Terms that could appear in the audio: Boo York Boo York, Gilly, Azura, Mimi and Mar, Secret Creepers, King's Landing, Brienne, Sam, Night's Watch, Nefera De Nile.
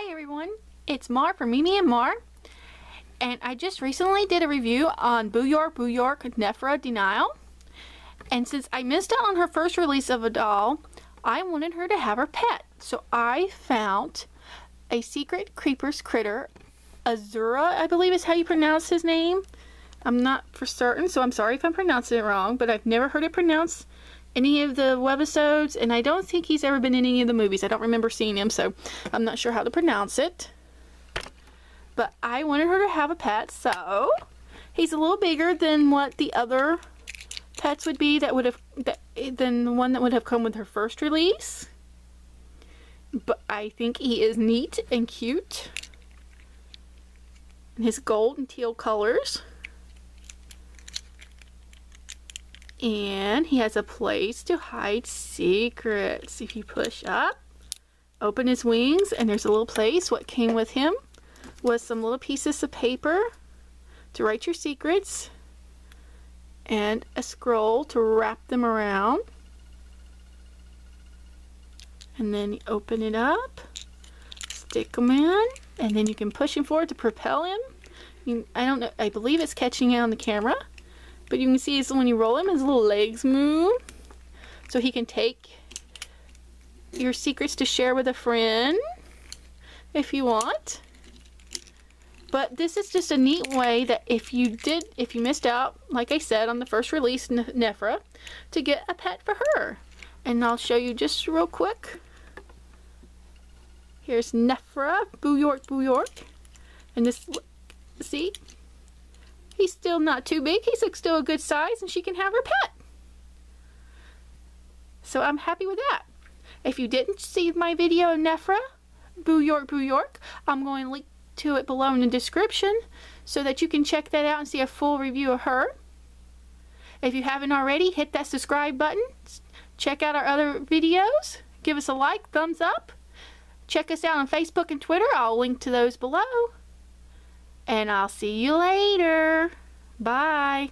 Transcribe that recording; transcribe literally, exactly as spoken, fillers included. Hi everyone, it's Mar from Mimi and Mar, and I just recently did a review on Boo York Boo York Nefera De Nile, and since I missed out on her first release of a doll, I wanted her to have her pet, so I found a Secret Creepers critter, Azura, I believe is how you pronounce his name. I'm not for certain, so I'm sorry if I'm pronouncing it wrong, but I've never heard it pronounced any of the webisodes, and I don't think he's ever been in any of the movies. I don't remember seeing him, so I'm not sure how to pronounce it. But I wanted her to have a pet, so he's a little bigger than what the other pets would be that would have that, than the one that would have come with her first release. But I think he is neat and cute. And his gold and teal colors. And he has a place to hide secrets. If you push up, open his wings, and there's a little place. What came with him was some little pieces of paper to write your secrets and a scroll to wrap them around. And then you open it up, stick them in, and then you can push him forward to propel him. I, mean, I don't know, I believe it's catching it on the camera. But you can see when you roll him, his little legs move. So he can take your secrets to share with a friend if you want. But this is just a neat way that if you did, if you missed out, like I said, on the first release, Nefera, to get a pet for her. And I'll show you just real quick. Here's Nefera, Boo York Boo York. And this, see? He's still not too big. He's still a good size, and she can have her pet. So I'm happy with that. If you didn't see my video of Nefera, Boo York Boo York, I'm going to link to it below in the description so that you can check that out and see a full review of her. If you haven't already, hit that subscribe button. Check out our other videos. Give us a like, thumbs up. Check us out on Facebook and Twitter. I'll link to those below. And I'll see you later. Bye.